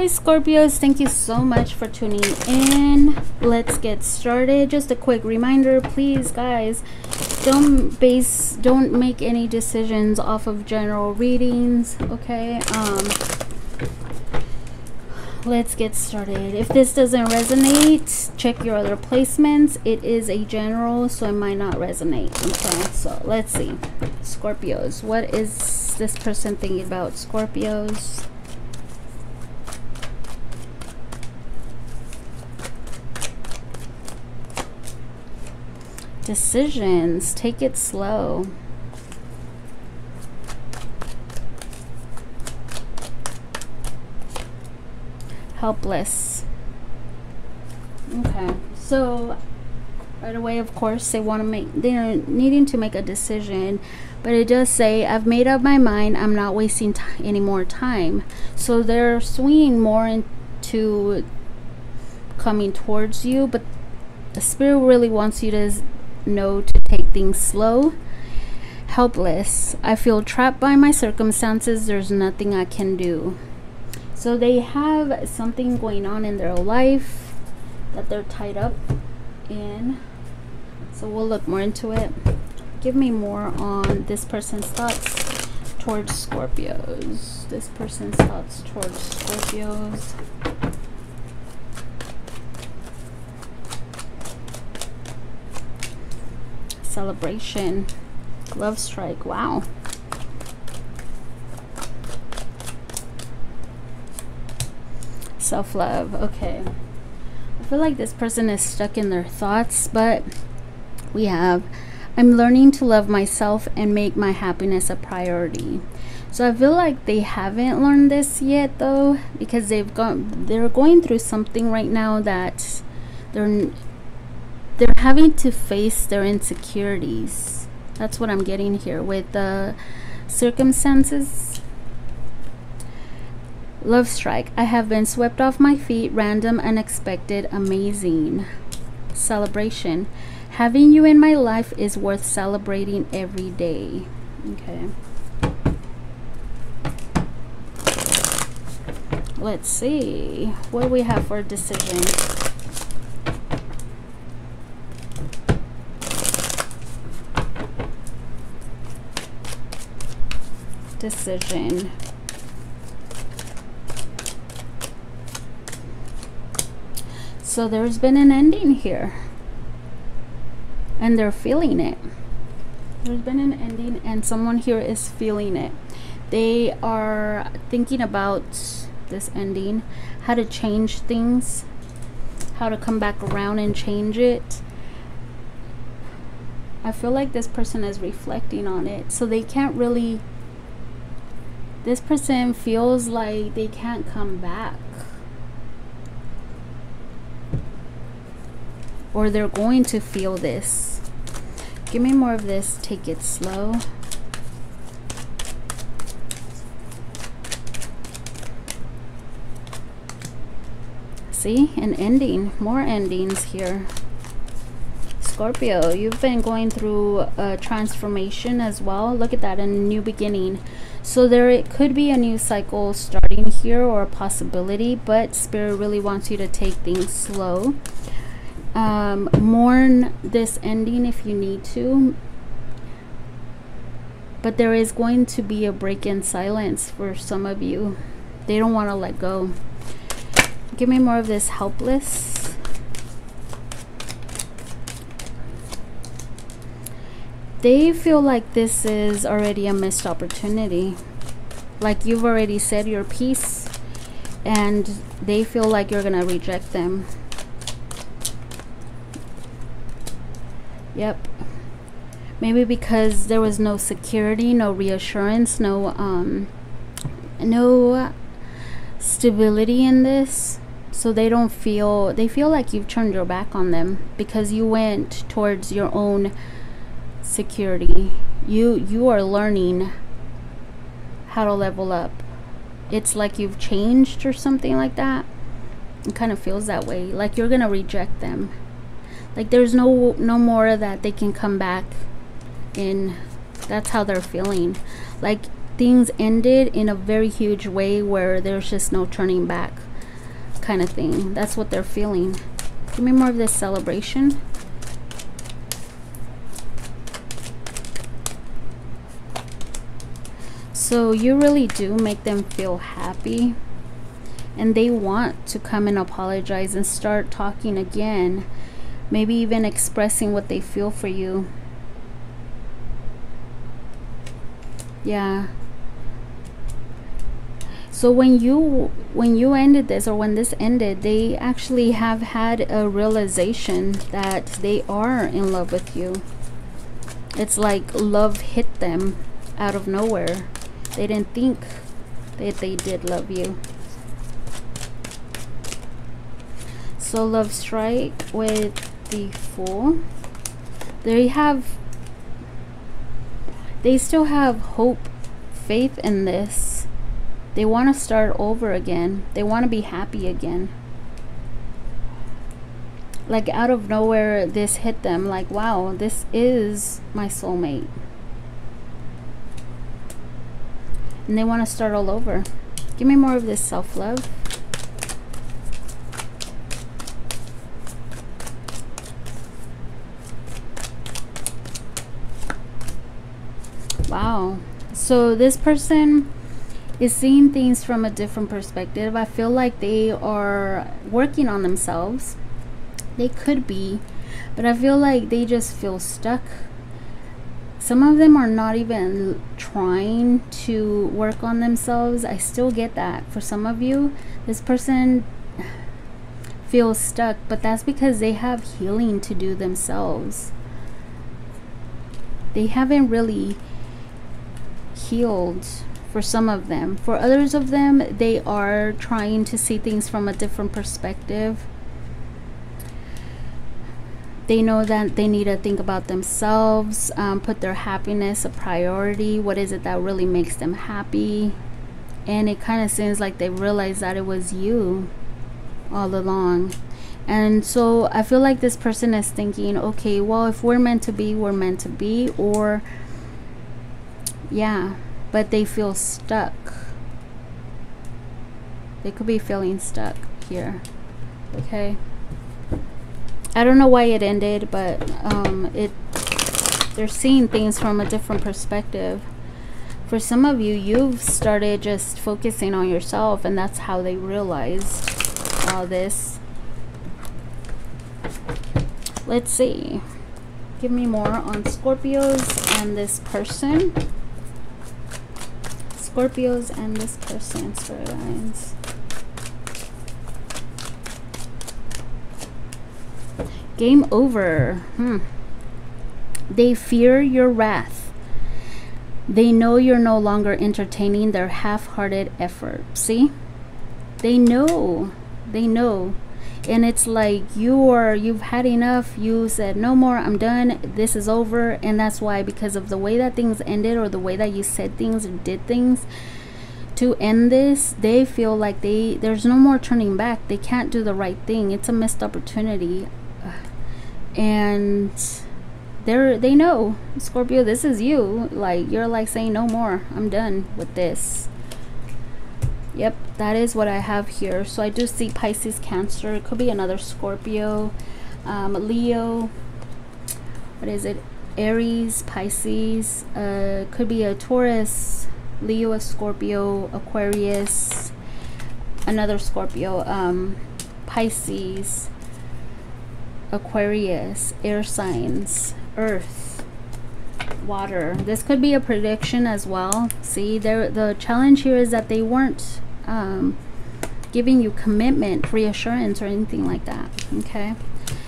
Hi Scorpios, thank you so much for tuning in. Let's get started. Just a quick reminder, please guys, don't make any decisions off of general readings, okay? Let's get started. If this doesn't resonate, check your other placements. It is a general, so it might not resonate. Okay, so let's see. Scorpios, what is this person thinking about? Scorpios. Decisions, take it slow. Helpless. Okay, so right away, of course, they're needing to make a decision, but it does say, I've made up my mind, I'm not wasting any more time. So they're swinging more into coming towards you, but the spirit really wants you to know to take things slow. Helpless. I feel trapped by my circumstances. There's nothing I can do. So they have something going on in their life that they're tied up in. So we'll look more into it. Give me more on this person's thoughts towards Scorpios. This person's thoughts towards Scorpios. Celebration, love strike. Wow. Self-love. Okay, I feel like this person is stuck in their thoughts, but we have, I'm learning to love myself and make my happiness a priority. So I feel like they haven't learned this yet though, because they're going through something right now that they're having to face their insecurities. That's what I'm getting here with the circumstances. Love strike. I have been swept off my feet. Random, unexpected, amazing. Celebration. Having you in my life is worth celebrating every day. Okay. Let's see what do we have for decisions. Decision. So there's been an ending here and they're feeling it. There's been an ending and someone here is feeling it. They are thinking about this ending, how to change things, how to come back around and change it. I feel like this person is reflecting on it, so they can't really. This person feels like they can't come back, or they're going to feel this. Give me more of this. Take it slow. See, an ending, more endings here. Scorpio, you've been going through a transformation as well. Look at that, a new beginning. So it could be a new cycle starting here, or a possibility, but spirit really wants you to take things slow. Mourn this ending if you need to, but there is going to be a break in silence for some of you. They don't want to let go. Give me more of this. Helpless. They feel like this is already a missed opportunity. Like you've already said your piece and they feel like you're gonna reject them. Yep. Maybe because there was no security, no reassurance, no stability in this. So they feel like you've turned your back on them because you went towards your own security. You are learning how to level up. It's like you've changed or something like that. It kind of feels that way, like you're gonna reject them, like there's no more that they can come back in. That's how they're feeling, like things ended in a very huge way where there's just no turning back. kind of thing. That's what they're feeling. Give me more of this celebration. So you really do make them feel happy, and they want to come and apologize and start talking again, maybe even expressing what they feel for you. Yeah. So when you ended this, or when this ended, they actually have had a realization that they are in love with you. It's like love hit them out of nowhere. They didn't think that they did love you. So love strike with the Fool. They still have hope, faith in this. They want to start over again. They want to be happy again. Like out of nowhere, this hit them. Like, wow, this is my soulmate. And they want to start all over. Give me more of this self-love. Wow. So this person is seeing things from a different perspective. I feel like they are working on themselves. They could be, but I feel like they just feel stuck. Some of them are not even trying to work on themselves. I still get that. For some of you, this person feels stuck, but that's because they have healing to do themselves. They haven't really healed for some of them. For others of them, they are trying to see things from a different perspective. They know that they need to think about themselves, put their happiness a priority. What is it that really makes them happy? And it kind of seems like they realized that it was you all along. And so I feel like this person is thinking, okay, well, if we're meant to be, we're meant to be. Or, yeah, but they feel stuck. They could be feeling stuck here. Okay. I don't know why it ended, but they're seeing things from a different perspective. For some of you, you've started just focusing on yourself, and that's how they realized all this. Let's see. Give me more on Scorpios and this person. Scorpios and this person, storylines. Game over. They fear your wrath. They know you're no longer entertaining their half-hearted effort. See? They know. And it's like you've had enough. You said, no more, I'm done, this is over. And that's why, because of the way that things ended, or the way that you said things or did things to end this, they feel like there's no more turning back. They can't do the right thing. It's a missed opportunity. And they know, Scorpio, this is you. Like, you're like saying, no more, I'm done with this. Yep, that is what I have here. So I do see Pisces, Cancer. It could be another Scorpio, Leo. What is it? Aries, Pisces. Could be a Taurus, Leo, a Scorpio, Aquarius, another Scorpio, Pisces, Aquarius, air signs, earth, water. This could be a prediction as well. See, the challenge here is that they weren't giving you commitment, reassurance, or anything like that. Okay,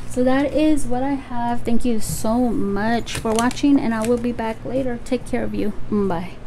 so that is what I have. Thank you so much for watching, and I will be back later. Take care of you. Bye.